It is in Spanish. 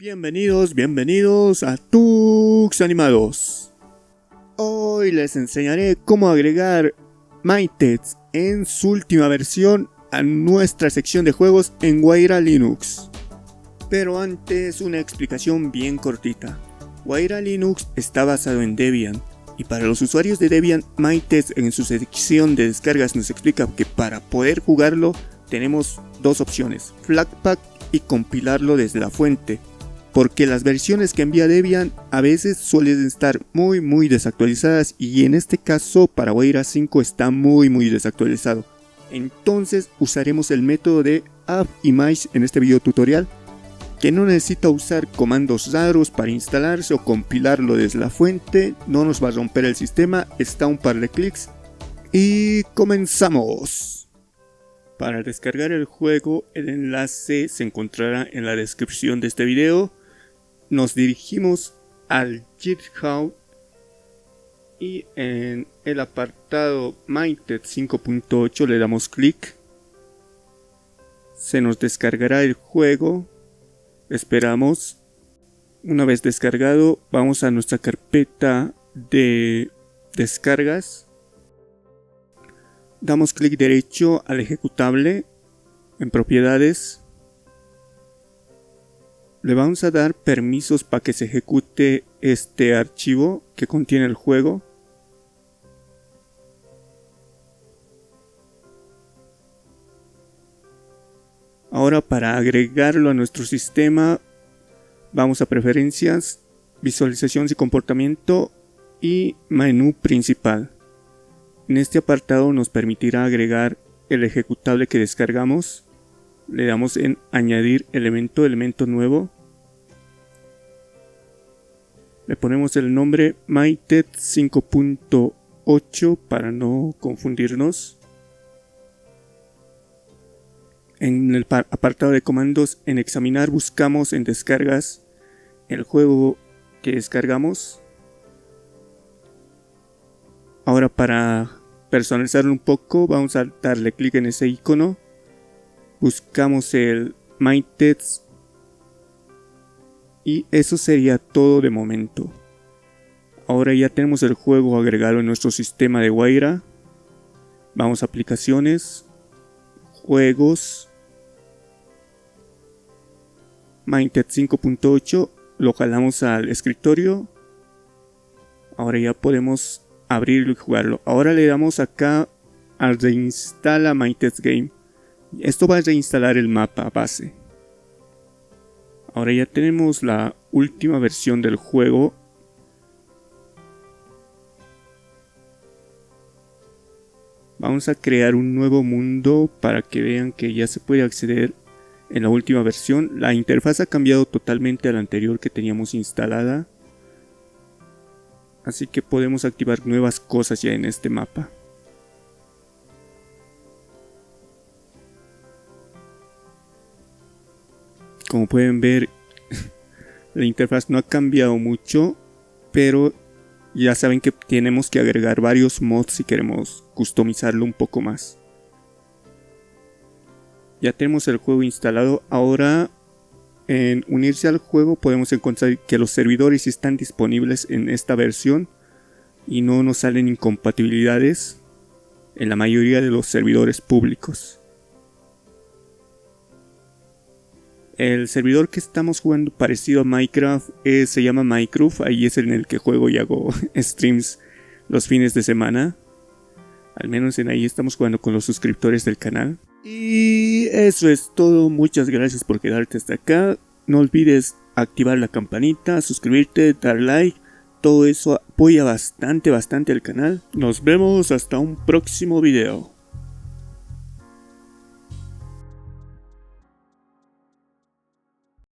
Bienvenidos a Tux Animados. Hoy les enseñaré cómo agregar Minetest en su última versión a nuestra sección de juegos en Huayra Linux. Pero antes una explicación bien cortita. Huayra Linux está basado en Debian, y para los usuarios de Debian, Minetest en su sección de descargas nos explica que para poder jugarlo tenemos dos opciones, Flatpak y compilarlo desde la fuente, porque las versiones que envía Debian a veces suelen estar muy desactualizadas, y en este caso para Huayra 5 está muy desactualizado. Entonces usaremos el método de AppImage en este video tutorial, que no necesita usar comandos raros para instalarse o compilarlo desde la fuente, no nos va a romper el sistema, está a un par de clics y comenzamos. Para descargar el juego, el enlace se encontrará en la descripción de este video. Nos dirigimos al GitHub y en el apartado Minetest 5.8 le damos clic. Se nos descargará el juego. Esperamos. Una vez descargado, vamos a nuestra carpeta de descargas. Damos clic derecho al ejecutable, en propiedades. Le vamos a dar permisos para que se ejecute este archivo que contiene el juego. Ahora, para agregarlo a nuestro sistema, vamos a preferencias, visualizaciones y comportamiento y menú principal. En este apartado nos permitirá agregar el ejecutable que descargamos. Le damos en añadir elemento, elemento nuevo. Le ponemos el nombre Minetest 5.8 para no confundirnos. En el apartado de comandos, en examinar, buscamos en descargas el juego que descargamos. Ahora, para personalizarlo un poco, vamos a darle clic en ese icono, buscamos el Minetest y eso sería todo de momento. Ahora ya tenemos el juego agregado en nuestro sistema de Huayra. Vamos a aplicaciones, juegos, Minetest 5.8, lo jalamos al escritorio. Ahora ya podemos abrirlo y jugarlo. Ahora le damos acá a reinstala Minetest Game. Esto va a reinstalar el mapa base. Ahora ya tenemos la última versión del juego. Vamos a crear un nuevo mundo para que vean que ya se puede acceder en la última versión. La interfaz ha cambiado totalmente a la anterior que teníamos instalada, así que podemos activar nuevas cosas ya en este mapa. Como pueden ver, la interfaz no ha cambiado mucho, pero ya saben que tenemos que agregar varios mods si queremos customizarlo un poco más. Ya tenemos el juego instalado. Ahora, en unirse al juego podemos encontrar que los servidores están disponibles en esta versión y no nos salen incompatibilidades en la mayoría de los servidores públicos. El servidor que estamos jugando, parecido a Minecraft, se llama Minecraft. Ahí es en el que juego y hago streams los fines de semana. Al menos en ahí estamos jugando con los suscriptores del canal. Y eso es todo, muchas gracias por quedarte hasta acá. No olvides activar la campanita, suscribirte, dar like. Todo eso apoya bastante el canal. Nos vemos hasta un próximo video.